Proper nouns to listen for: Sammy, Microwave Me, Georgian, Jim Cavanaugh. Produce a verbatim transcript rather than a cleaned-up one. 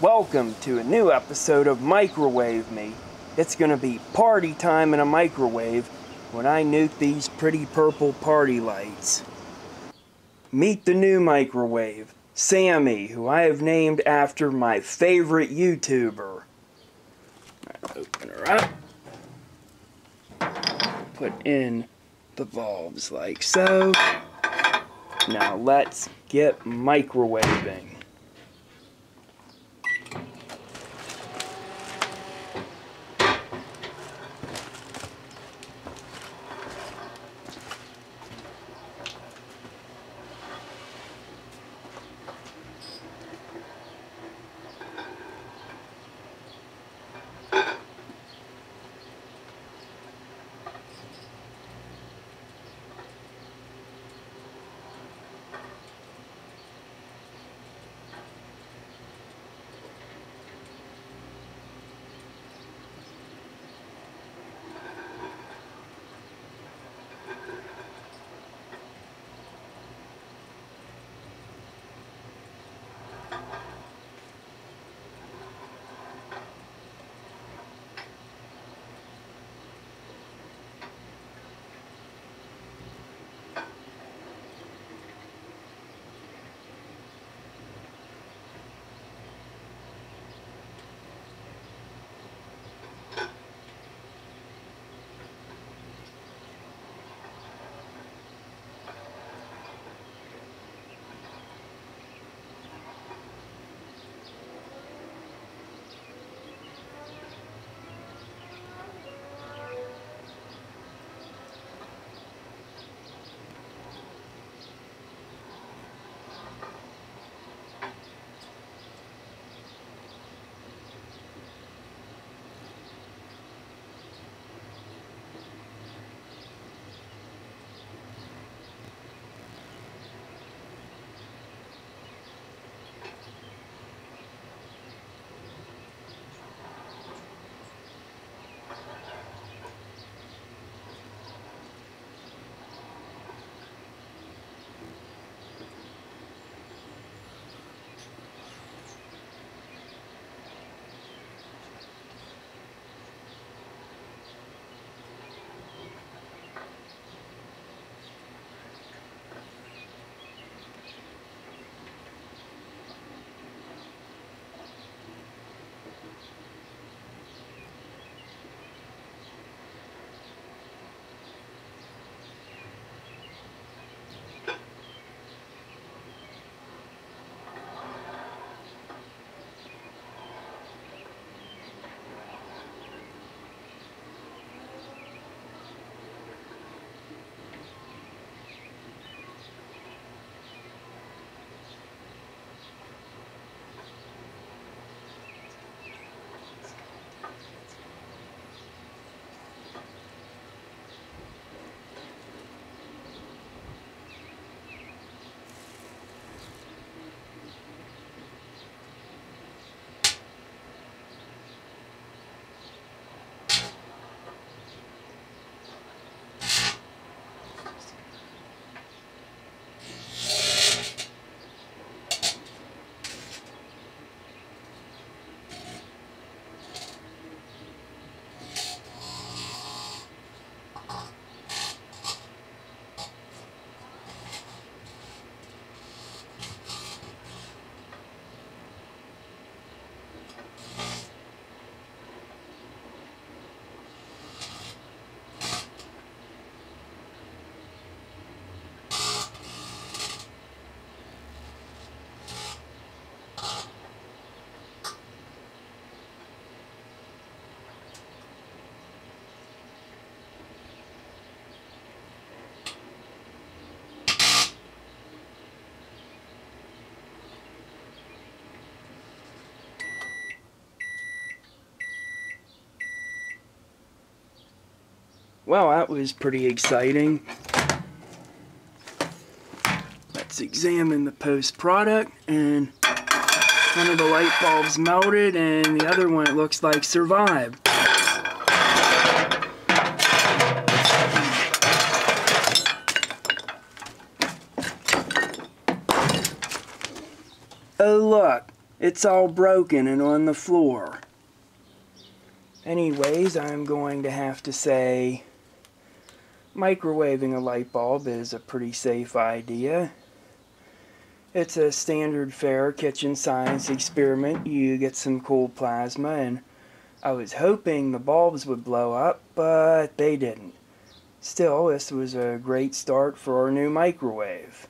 Welcome to a new episode of Microwave Me. It's going to be party time in a microwave when I nuke these pretty purple party lights. Meet the new microwave, Sammy, who I have named after my favorite YouTuber. I'll open her up. Put in the valves like so. Now let's get microwaving. Well, that was pretty exciting. Let's examine the post product, and one of the light bulbs melted and the other one, it looks like, survived. Oh look, It's all broken and on the floor. Anyways, I'm going to have to say microwaving a light bulb is a pretty safe idea. It's a standard fare kitchen science experiment. You get some cool plasma, and I was hoping the bulbs would blow up, but they didn't. Still, this was a great start for our new microwave.